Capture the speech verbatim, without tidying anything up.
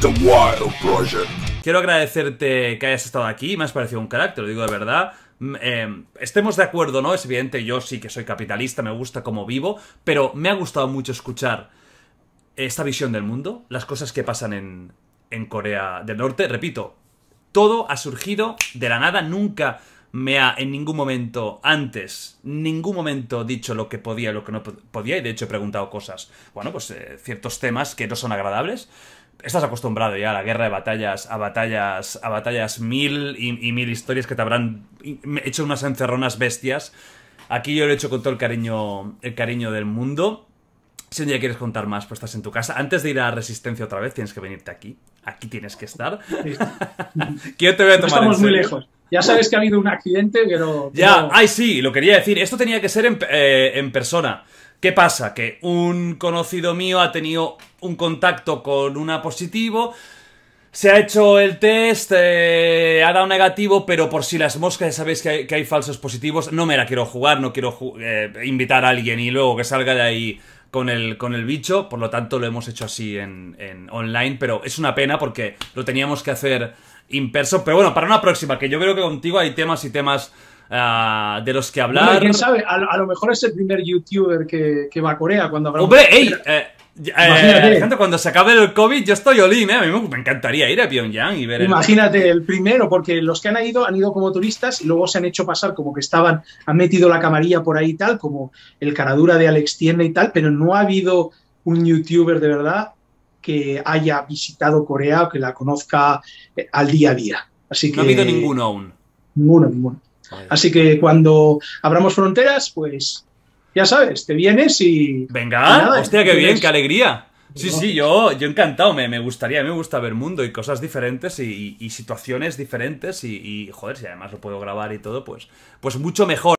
The Wild Project. Quiero agradecerte que hayas estado aquí, me has parecido un crack, te lo digo de verdad. Eh, estemos de acuerdo, ¿no? Es evidente, yo sí que soy capitalista, me gusta como vivo, pero me ha gustado mucho escuchar esta visión del mundo, las cosas que pasan en, en Corea del Norte. Repito, todo ha surgido de la nada, nunca me ha en ningún momento antes, ningún momento dicho lo que podía y lo que no podía, y de hecho he preguntado cosas, bueno, pues eh, ciertos temas que no son agradables. Estás acostumbrado ya a la guerra de batallas, a batallas, a batallas mil y, y mil historias que te habrán hecho unas encerronas bestias. Aquí yo lo he hecho con todo el cariño, el cariño del mundo. Si un día quieres contar más, pues estás en tu casa. Antes de ir a la Resistencia otra vez, tienes que venirte aquí. Aquí tienes que estar. Sí. Que yo te voy a tomar. No estamos muy lejos. Ya sabes que ha habido un accidente, pero... Ya, pero... ay sí, lo quería decir. Esto tenía que ser en, eh, en persona. ¿Qué pasa? Que un conocido mío ha tenido un contacto con una positivo, se ha hecho el test, eh, ha dado negativo, pero por si las moscas, ya sabéis que hay, que hay falsos positivos, no me la quiero jugar, no quiero ju eh, invitar a alguien y luego que salga de ahí con el, con el bicho, por lo tanto lo hemos hecho así en, en online, pero es una pena porque lo teníamos que hacer imperso, pero bueno, para una próxima, que yo creo que contigo hay temas y temas... Uh, de los que hablar. Bueno, ¿quién sabe? A, a lo mejor es el primer youtuber que, que va a Corea cuando habrá... ¡Hombre, ey! Eh, eh, gente, cuando se acabe el COVID yo estoy olín, ¿eh? A mí me, me encantaría ir a Pyongyang y ver... Imagínate, el... el primero, porque los que han ido han ido como turistas y luego se han hecho pasar como que estaban... Han metido la camarilla por ahí y tal, como el caradura de Alex Tierney y tal, pero no ha habido un youtuber de verdad que haya visitado Corea o que la conozca al día a día. Así que... No ha habido ninguno aún. Ninguno, ninguno. Así que cuando abramos fronteras, pues ya sabes, te vienes y... Venga, y nada, hostia, qué bien, qué alegría. Sí, sí, yo, yo encantado, me, me gustaría, me gusta ver mundo y cosas diferentes y, y, y situaciones diferentes y, y, joder, si además lo puedo grabar y todo, pues, pues mucho mejor.